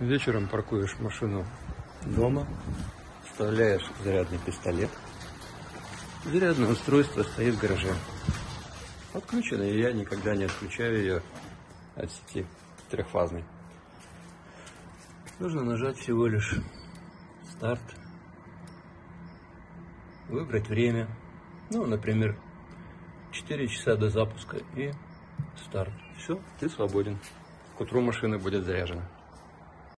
Вечером паркуешь машину дома, вставляешь зарядный пистолет. Зарядное устройство стоит в гараже. Отключено, и я никогда не отключаю ее от сети трехфазной. Нужно нажать всего лишь старт, выбрать время, ну, например, 4 часа до запуска и старт. Все, ты свободен. К утру машина будет заряжена.